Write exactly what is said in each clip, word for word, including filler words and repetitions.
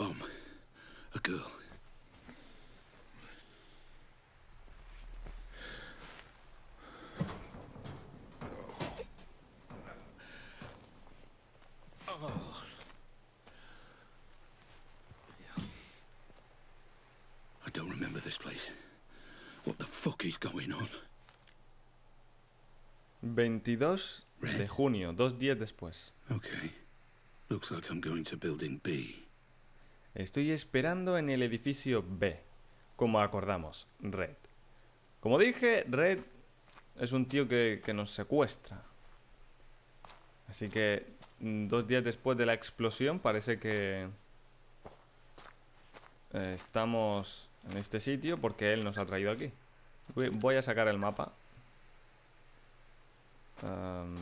bomb. A girl. Oh. Yeah. I don't remember this place. What the fuck is going on? veintidós de junio, dos días después. Okay. Looks like I'm going to building B. Estoy esperando en el edificio B, como acordamos, Red. Como dije, Red es un tío que, que nos secuestra. Así que dos días después de la explosión parece que eh, estamos en este sitio porque él nos ha traído aquí. Voy, voy a sacar el mapa. Um,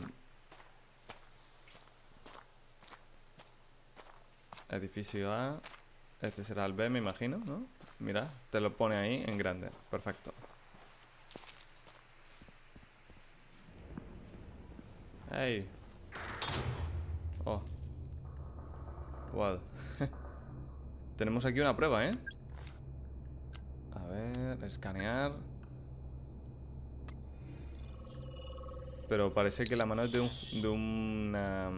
edificio A. Este será el B, me imagino, ¿no? Mira, te lo pone ahí en grande. Perfecto. ¡Hey! ¡Oh! ¡Wow! Tenemos aquí una prueba, ¿eh? A ver, escanear. Pero parece que la mano es de un... de una...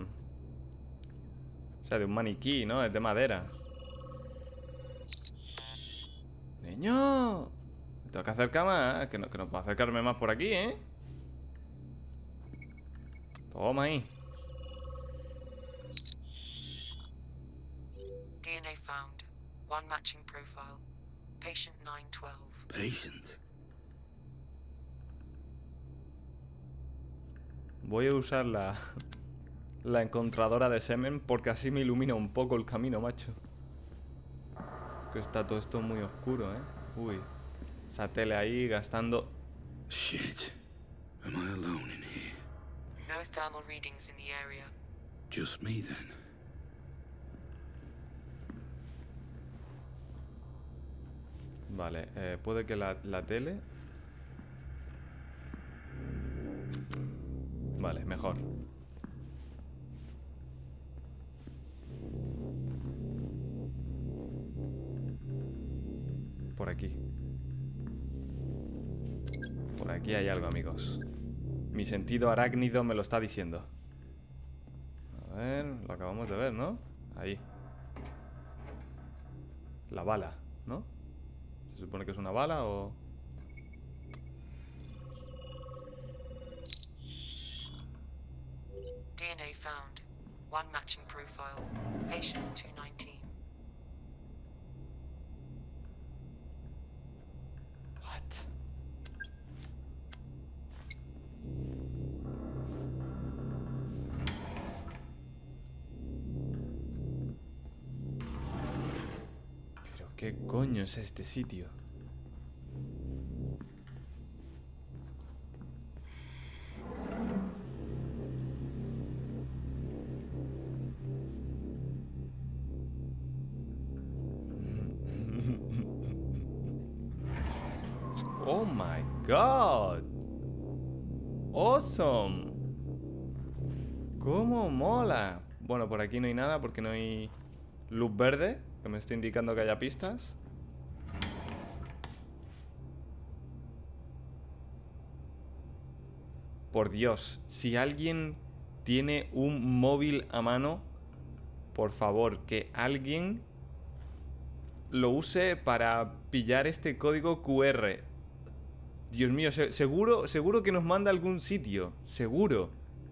O sea, de un maniquí, ¿no? Es de madera. ¡Niño! Tengo que acercar más, ¿eh? Que no, que no puedo acercarme más por aquí, ¿eh? Toma ahí. D N A found. One matching profile. Patient nueve uno dos. Patient. Voy a usar la... la encontradora de semen porque así me ilumina un poco el camino, macho. Que está todo esto muy oscuro, ¿eh? Uy. Esa tele ahí gastando... Shit. Am I alone in here? No thermal readings in the area. Just me then. Vale, eh, puede que la, la tele... Vale, mejor. Por aquí. Por aquí hay algo, amigos. Mi sentido arácnido me lo está diciendo. A ver, lo acabamos de ver, ¿no? Ahí. La bala, ¿no? ¿Se supone que es una bala o...? D N A found. One matching profile. Patient two nineteen. What? Pero qué coño es este sitio. Oh my god. Awesome. Cómo mola. Bueno, por aquí no hay nada porque no hay luz verde, que me está indicando que haya pistas. Por Dios, si alguien tiene un móvil a mano, por favor, que alguien lo use para pillar este código Q R. Dios mío, seguro, seguro que nos manda a algún sitio. Seguro.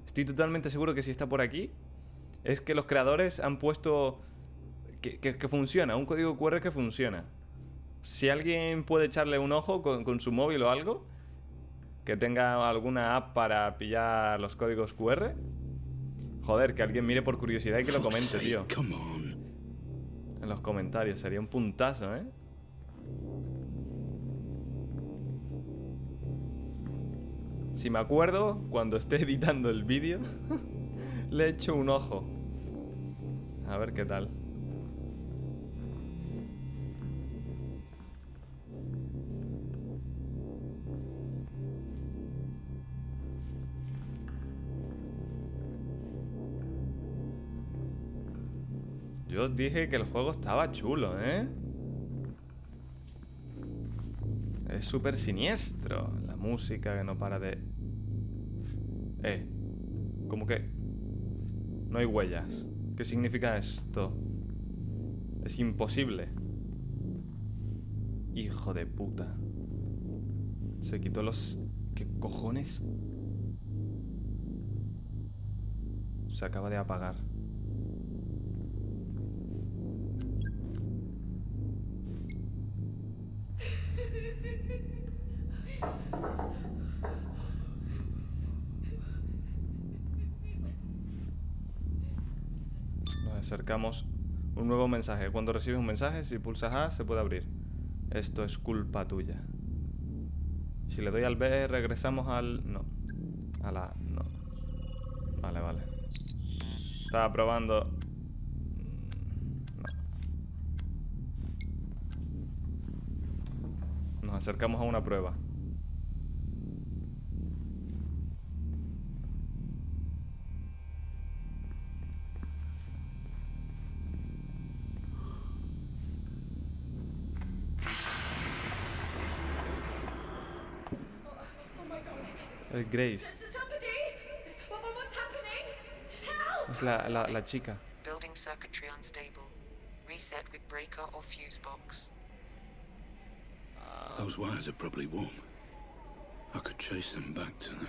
Estoy totalmente seguro que si está por aquí es que los creadores han puesto que, que, que funciona, un código Q R que funciona. Si alguien puede echarle un ojo con, con su móvil o algo, que tenga alguna app para pillar los códigos Q R. Joder, que alguien mire por curiosidad y que lo comente, tío. En los comentarios, sería un puntazo, ¿eh? Si me acuerdo, cuando esté editando el vídeo, le echo un ojo. A ver qué tal. Yo Yo os dije que el juego estaba chulo, ¿eh? Es súper siniestro. La música que no para de... Eh, como que... No hay huellas. ¿Qué significa esto? Es imposible. Hijo de puta. Se quitó los... ¿Qué cojones? Se acaba de apagar. Nos acercamos. Un nuevo mensaje. Cuando recibes un mensaje, si pulsas A, se puede abrir. Esto es culpa tuya. Si le doy al B, regresamos al... No. A la... No. Vale, vale. Estaba probando... No. Nos acercamos a una prueba. Grace. Es la, la, la chica. Those wires are probably warm. I could chase them back to them.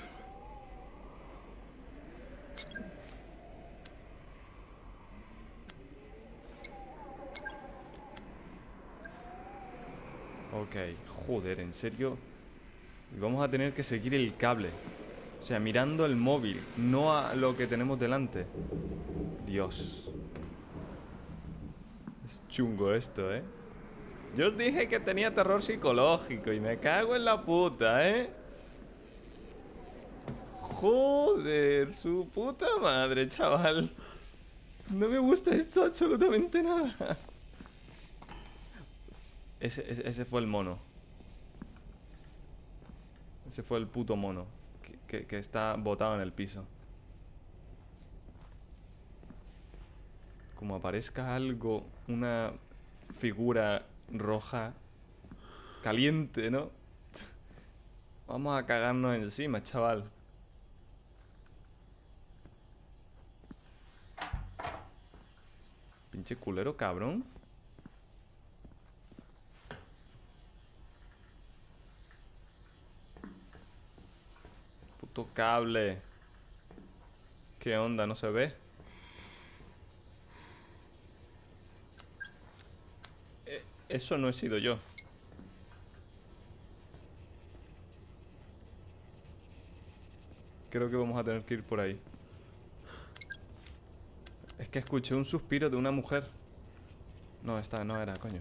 Okay, joder, en serio. Y vamos a tener que seguir el cable. O sea, mirando el móvil, no a lo que tenemos delante. Dios. Es chungo esto, ¿eh? Yo os dije que tenía terror psicológico y me cago en la puta, ¿eh? Joder, su puta madre, chaval. No me gusta esto absolutamente nada. Ese, ese, ese fue el mono. Ese fue el puto mono que, que, que está botado en el piso. Como aparezca algo, una figura roja caliente, ¿no? Vamos a cagarnos encima, chaval. Pinche culero, cabrón. Cable. ¿Qué onda? ¿No se ve? Eh, eso no he sido yo. Creo que vamos a tener que ir por ahí. Es que escuché un suspiro de una mujer. No, esta no era, coño.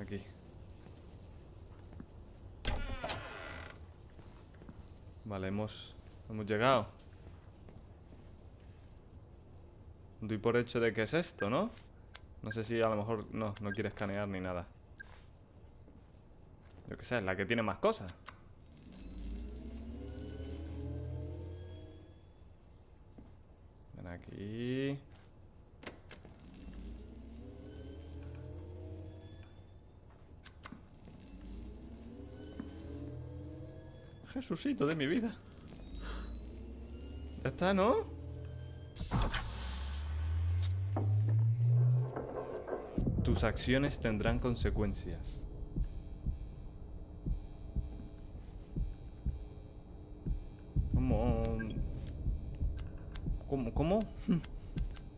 Aquí. Vale, hemos, hemos llegado. Doy por hecho de que es esto, ¿no? No sé si a lo mejor... No, no quiere escanear ni nada. Yo qué sé, es la que tiene más cosas. Ven aquí. Jesucito de mi vida. Ya está, ¿no? Tus acciones tendrán consecuencias. ¿Cómo? ¿Cómo? ¿Cómo?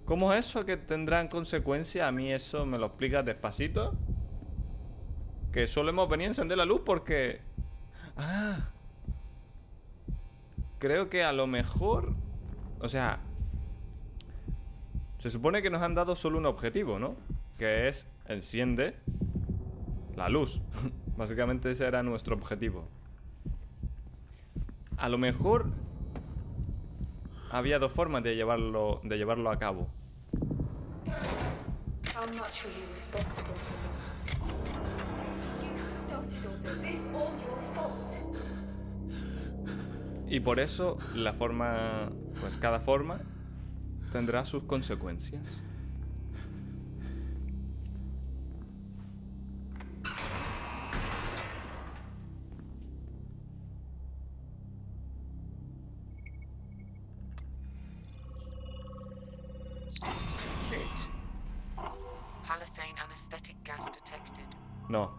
¿Cómo es eso que tendrán consecuencias? A mí eso me lo explicas despacito. Que solo hemos venido a encender la luz porque... Ah... Creo que a lo mejor... O sea... Se supone que nos han dado solo un objetivo, ¿no? Que es... Enciende... La luz. Básicamente ese era nuestro objetivo. A lo mejor... Había dos formas de llevarlo, de llevarlo a cabo. Y por eso, la forma... Pues cada forma tendrá sus consecuencias. No,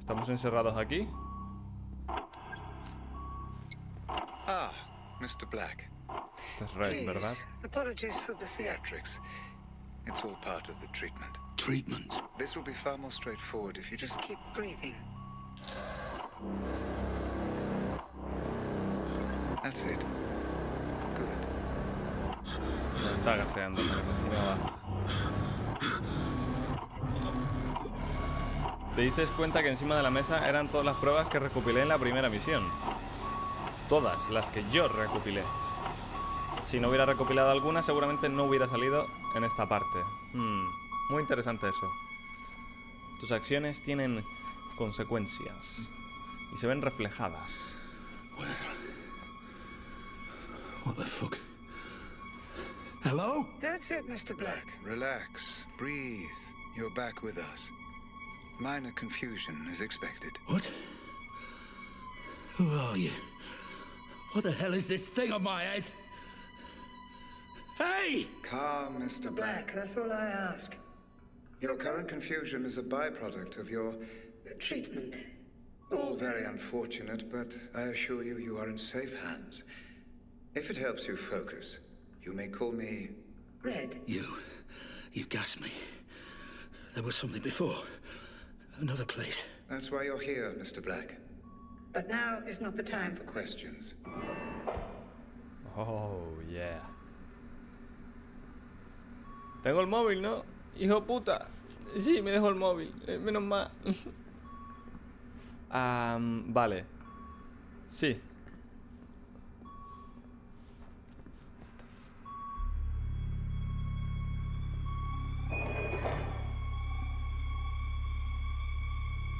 estamos encerrados aquí. Ah, mister Black. That's right, ¿verdad? Apologies for the theatrics. It's all part of the treatment. Treatment. This will be far more straightforward if you just keep breathing. That's it. Good. Me está gaseando, pero continúa. Te diste cuenta que encima de la mesa eran todas las pruebas que recopilé en la primera misión. Todas las que yo recopilé. Si no hubiera recopilado alguna, seguramente no hubiera salido en esta parte. Hmm, muy interesante eso. Tus acciones tienen consecuencias y se ven reflejadas. Bueno. What the fuck? Hello? That's it, mister Black. Relax, breathe. You're back with us. Minor confusion is expected. What? Who are you? What the hell is this thing on my head? Hey! Calm, mister Black. That's all I ask. Your current confusion is a byproduct of your treatment. All very unfortunate, but I assure you, you are in safe hands. If it helps you focus, you may call me Red. You. You gassed me. There was something before. Another place. That's why you're here, mister Black. But now is not the time for questions. Oh, yeah. Tengo el móvil, ¿no? Hijo puta. Sí, me dejó el móvil. Eh, menos mal. um, vale. Sí.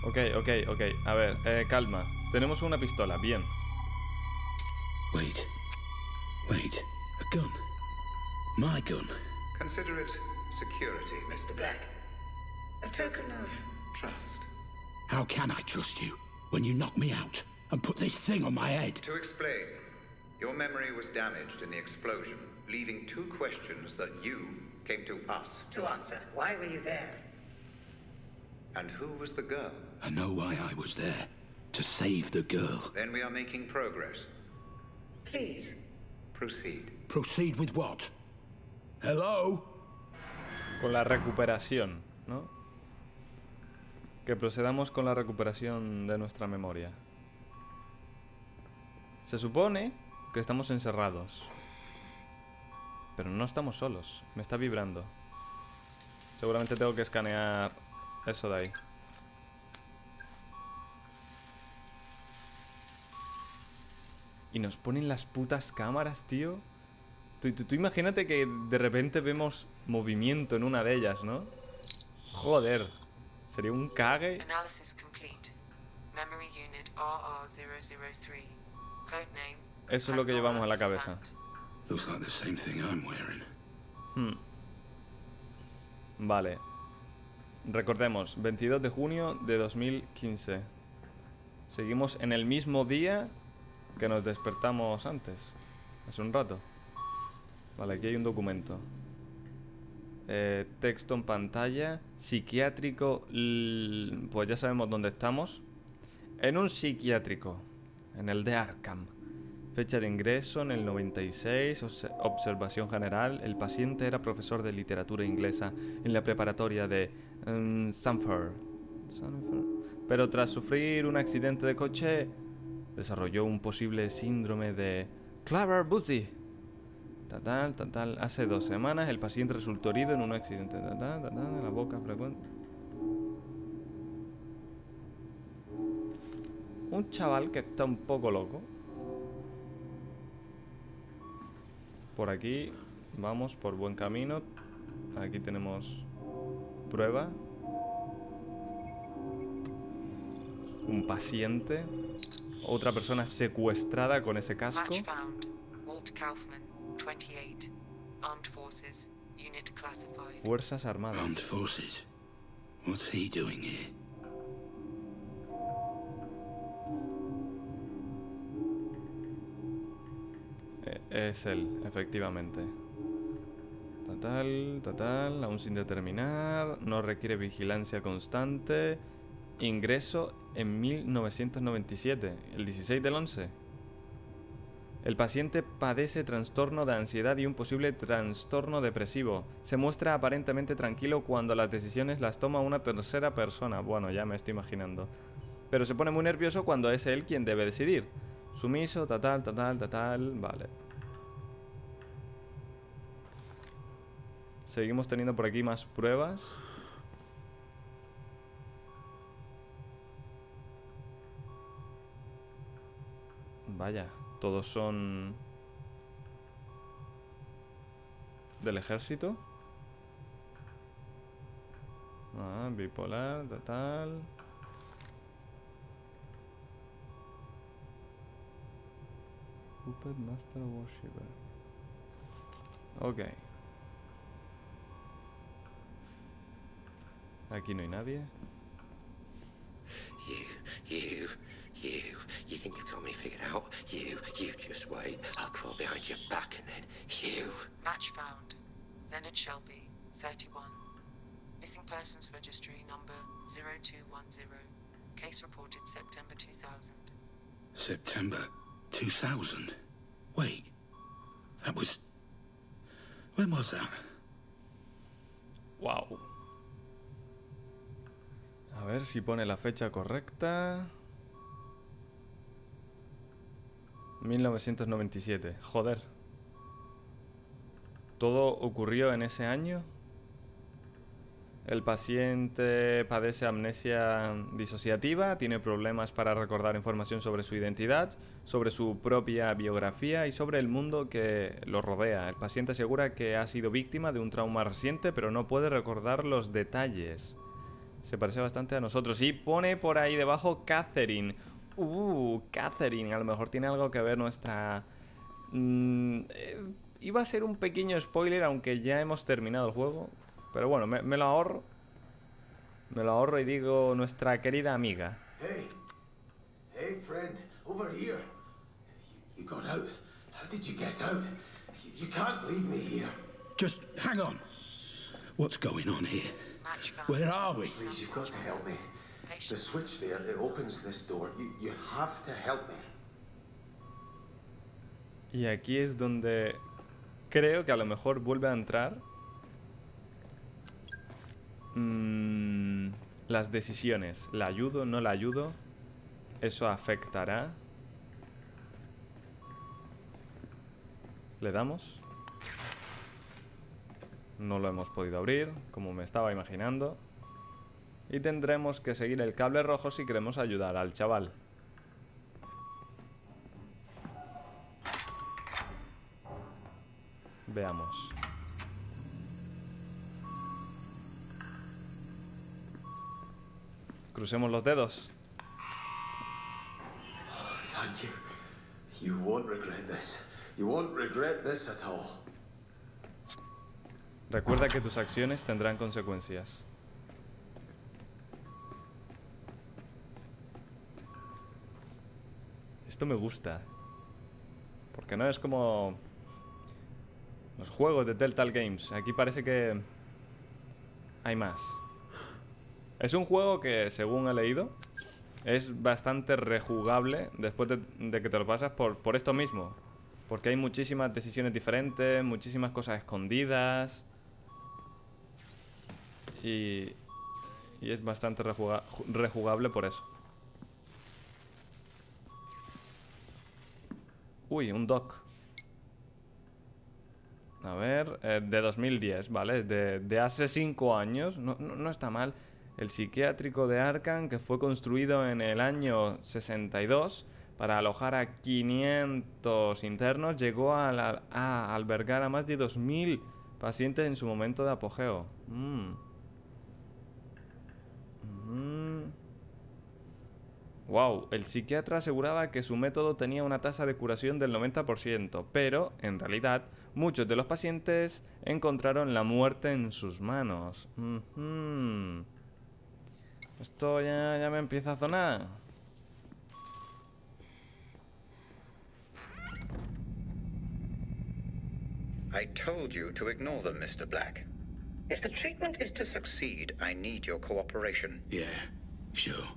Ok, ok, ok. A ver, eh, calma. Tenemos una pistola, bien. Wait. Wait. A gun. My gun. Consider it security, mister Black. A token of trust. How can I trust you when you knock me out and put this thing on my head? To explain, your memory was damaged in the explosion, leaving two questions that you came to us to answer. Why were you there? And who was the girl? I know why I was there. To save the girl. Then we are making progress. Please. Proceed. Proceed with what? Hello? Con la recuperación, ¿no? Que procedamos con la recuperación de nuestra memoria. Se supone que estamos encerrados. Pero no estamos solos. Me está vibrando. Seguramente tengo que escanear... eso de ahí. Y nos ponen las putas cámaras, tío. Tú, tú, tú imagínate que de repente vemos movimiento en una de ellas, ¿no? Joder. Sería un cague. Eso es lo que llevamos a la cabeza. Hmm. Vale. Recordemos, veintidós de junio de dos mil quince. Seguimos en el mismo día que nos despertamos antes. Hace un rato. Vale, aquí hay un documento. Eh, texto en pantalla. Psiquiátrico. Pues ya sabemos dónde estamos. En un psiquiátrico. En el de Arkham. Fecha de ingreso en el noventa y seis. Observación general. El paciente era profesor de literatura inglesa en la preparatoria de... Um, Sanford. Sanford. Pero tras sufrir un accidente de coche, desarrolló un posible síndrome de Clever-Bucy. Tal, tal, tal, tal. Hace dos semanas el paciente resultó herido en un accidente. Tal, tal, tal, tal, de la boca frecuente. Un chaval que está un poco loco. Por aquí vamos por buen camino. Aquí tenemos... prueba. Un paciente. Otra persona secuestrada con ese casco. Armed Forces, Unit Classified. Fuerzas Armadas. Armed Forces. What's he doing here? Es él, efectivamente. Total, total, aún sin determinar. No requiere vigilancia constante. Ingreso en mil novecientos noventa y siete, el dieciséis del once. El paciente padece trastorno de ansiedad y un posible trastorno depresivo. Se muestra aparentemente tranquilo cuando las decisiones las toma una tercera persona. Bueno, ya me estoy imaginando. Pero se pone muy nervioso cuando es él quien debe decidir. Sumiso, total, total, total, vale. Seguimos teniendo por aquí más pruebas. Vaya, todos son del ejército. Ah, bipolar, total. Puppet Master Worshipper. Ok. Aquí no hay nadie. You, you, you, you think you've got me figured out? You, you just wait. I'll crawl behind your back and then you. Match found. Leonard Shelby, thirty-one. Missing persons registry number zero two one zero. Case reported September two thousand. September. two thousand? Wait, that was... When was that? Wow. A ver si pone la fecha correcta. mil novecientos noventa y siete, joder. ¿Todo ocurrió en ese año? El paciente padece amnesia disociativa, tiene problemas para recordar información sobre su identidad, sobre su propia biografía y sobre el mundo que lo rodea. El paciente asegura que ha sido víctima de un trauma reciente, pero no puede recordar los detalles. Se parece bastante a nosotros. Y pone por ahí debajo Catherine. Uh, Catherine, a lo mejor tiene algo que ver nuestra... Mm, eh, iba a ser un pequeño spoiler, aunque ya hemos terminado el juego. Pero bueno, me, me lo ahorro. Me lo ahorro y digo nuestra querida amiga. Hey. Hey friend, over here. You, you got out. How did you get out? You, you can't leave me here. Just hang on. What's going on here? Where are we? Please, you've got to help me. The switch there, it opens this door. You, you have to help me. Y aquí es donde creo que a lo mejor vuelve a entrar. Mm, las decisiones. ¿La ayudo? ¿No la ayudo? ¿Eso afectará? ¿Le damos? No lo hemos podido abrir, como me estaba imaginando. Y tendremos que seguir el cable rojo si queremos ayudar al chaval. Veamos. Crucemos los dedos. Oh, thank you. You won't regret this. You won't regret this at all. Recuerda que tus acciones tendrán consecuencias. Esto me gusta. Porque no es como los juegos de Telltale Games. Aquí parece que hay más. Es un juego que, según he leído, es bastante rejugable después de, de que te lo pasas por, por esto mismo. Porque hay muchísimas decisiones diferentes, muchísimas cosas escondidas. Y, y es bastante rejuga, rejugable por eso. Uy, un dock. A ver, eh, de dos mil diez, ¿vale? De, de hace cinco años, no, no, no está mal. El psiquiátrico de Arkham, que fue construido en el año sesenta y dos para alojar a quinientos internos, llegó a, la, a albergar a más de dos mil pacientes en su momento de apogeo. Mm. Mm. Wow, el psiquiatra aseguraba que su método tenía una tasa de curación del noventa por ciento, pero, en realidad, muchos de los pacientes encontraron la muerte en sus manos. Mm-hmm. Esto ya, ya me empieza a sonar. I told you to ignore them, mister Black. If the treatment is to succeed, I need your cooperation. Yeah, sure.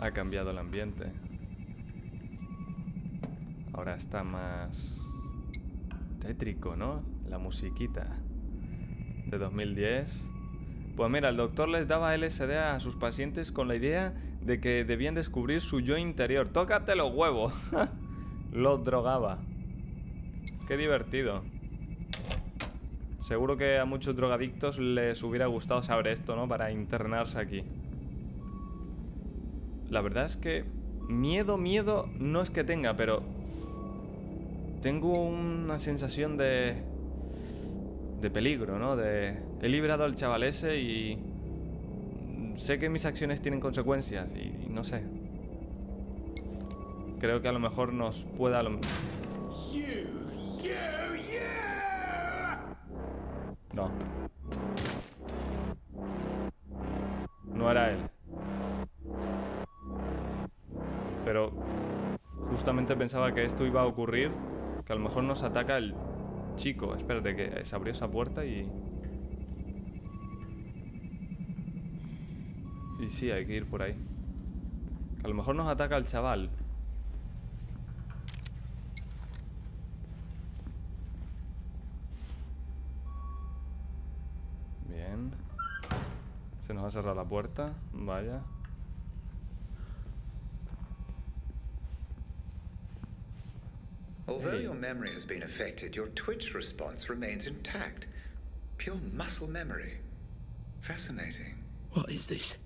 Ha cambiado el ambiente. Ahora está más tétrico, ¿no? La musiquita de dos mil diez. Pues mira, el doctor les daba L S D a sus pacientes con la idea de que debían descubrir su yo interior. ¡Tócate los huevos! Los drogaba. ¡Qué divertido! Seguro que a muchos drogadictos les hubiera gustado saber esto, ¿no? Para internarse aquí. La verdad es que miedo, miedo no es que tenga, pero tengo una sensación de de peligro, ¿no? De he librado al chaval ese y sé que mis acciones tienen consecuencias y, y no sé. Creo que a lo mejor nos pueda lo... No. No era él. Pero justamente pensaba que esto iba a ocurrir, que a lo mejor nos ataca el chico. Espérate, que se abrió esa puerta y... Y sí, hay que ir por ahí. Que a lo mejor nos ataca el chaval. Bien. Se nos ha cerrado la puerta. Vaya. Although your memory has been affected, your twitch response remains intact. Pure muscle memory. Fascinating. What is this?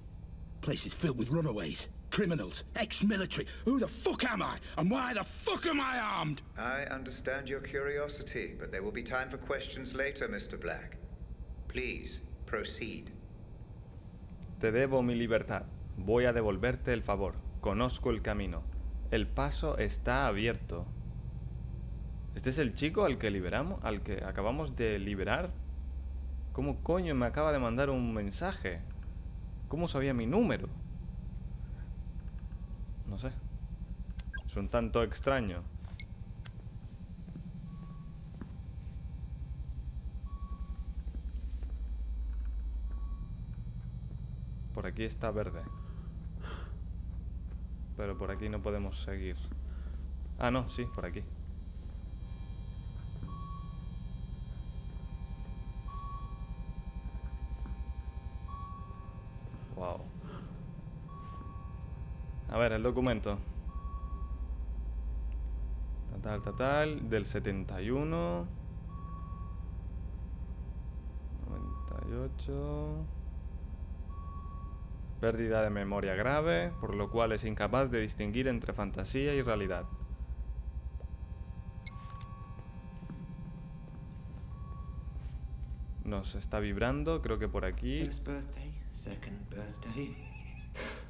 Place is filled with runaways, criminals, ex-military. Who the fuck am I? And why the fuck am I armed? I understand your curiosity, but there will be time for questions later, mister Black. Please, proceed. Te debo mi libertad. Voy a devolverte el favor. Conozco el camino. El paso está abierto. ¿Este es el chico al que liberamos, al que acabamos de liberar? ¿Cómo coño me acaba de mandar un mensaje? ¿Cómo sabía mi número? No sé. Es un tanto extraño. Por aquí está verde. Pero por aquí no podemos seguir. Ah, no, sí, por aquí. Wow. A ver, el documento. Tal, tal, tal. Del setenta y uno. noventa y ocho. Pérdida de memoria grave, por lo cual es incapaz de distinguir entre fantasía y realidad. Nos está vibrando, creo que por aquí. Second birthday,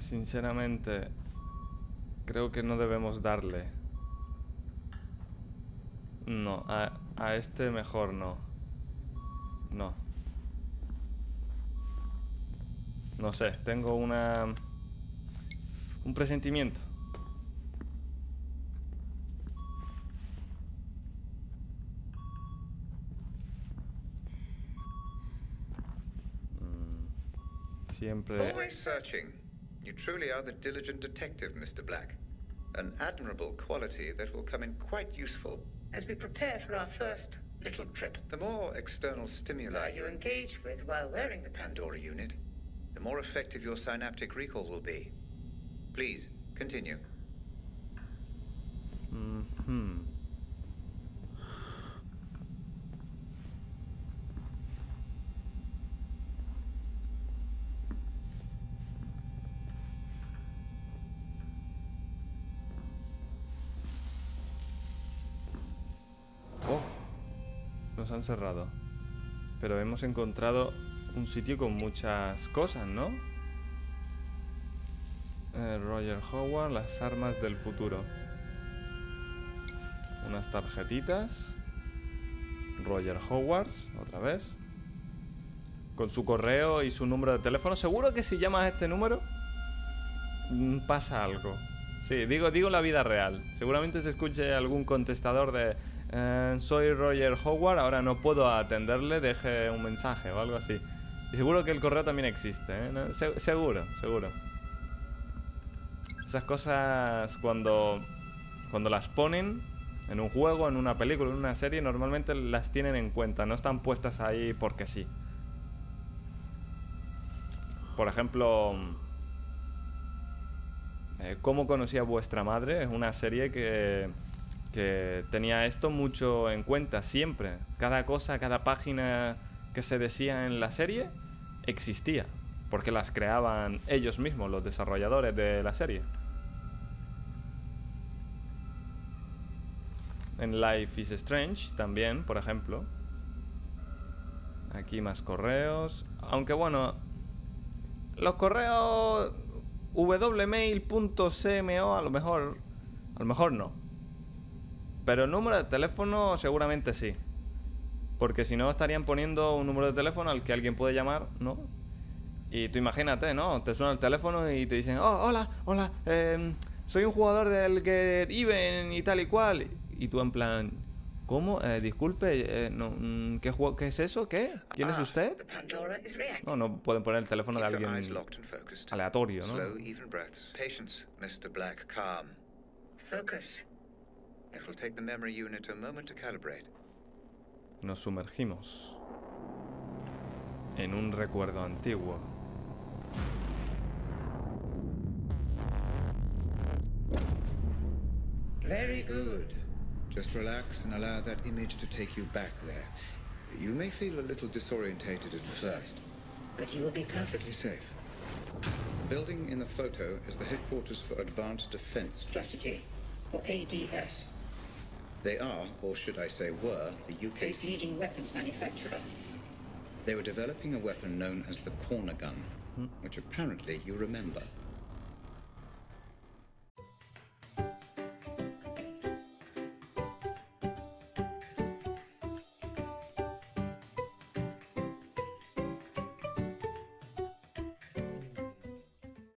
Sinceramente, creo que no debemos darle. No, a, a este mejor no. No. No sé, tengo una... un presentimiento. Siempre... You truly are the diligent detective, mister Black. An admirable quality that will come in quite useful as we prepare for our first little trip. The more external stimuli you engage with while wearing the Pandora unit, the more effective your synaptic recall will be. Please, continue. Mm-hmm. Nos han cerrado, pero hemos encontrado un sitio con muchas cosas, ¿no? Eh, Roger Howard, las armas del futuro, unas tarjetitas, Roger Howard, otra vez, con su correo y su número de teléfono. Seguro que si llamas a este número pasa algo. Sí, digo, digo la vida real. Seguramente se escuche algún contestador de eh, soy Roger Howard, ahora no puedo atenderle, deje un mensaje o algo así. Y seguro que el correo también existe, ¿eh? ¿No? Se seguro, seguro. Esas cosas cuando, cuando las ponen en un juego, en una película, en una serie, normalmente las tienen en cuenta, no están puestas ahí porque sí. Por ejemplo... ¿Cómo conocí a vuestra madre? Es una serie que, que tenía esto mucho en cuenta siempre. Cada cosa, cada página que se decía en la serie existía, porque las creaban ellos mismos, los desarrolladores de la serie. En Life is Strange también, por ejemplo. Aquí más correos. Aunque bueno, los correos... w mail punto c m o a lo mejor, a lo mejor no, pero el número de teléfono seguramente sí, porque si no estarían poniendo un número de teléfono al que alguien puede llamar, ¿no? Y tú imagínate, ¿no? Te suena el teléfono y te dicen, oh, hola, hola, eh, soy un jugador del Get Even y tal y cual, y tú en plan, ¿cómo? Eh, disculpe, eh, no, ¿qué, ¿qué es eso? ¿Qué? ¿Quién es usted? No, no pueden poner el teléfono de alguien aleatorio, ¿no? Nos sumergimos en un recuerdo antiguo. Very good. Just relax and allow that image to take you back there. You may feel a little disorientated at first, but you will be perfectly safe. The building in the photo is the headquarters for Advanced Defense Strategy, or A D S. They are, or should I say were, the U K's leading weapons manufacturer. They were developing a weapon known as the corner gun, which apparently you remember.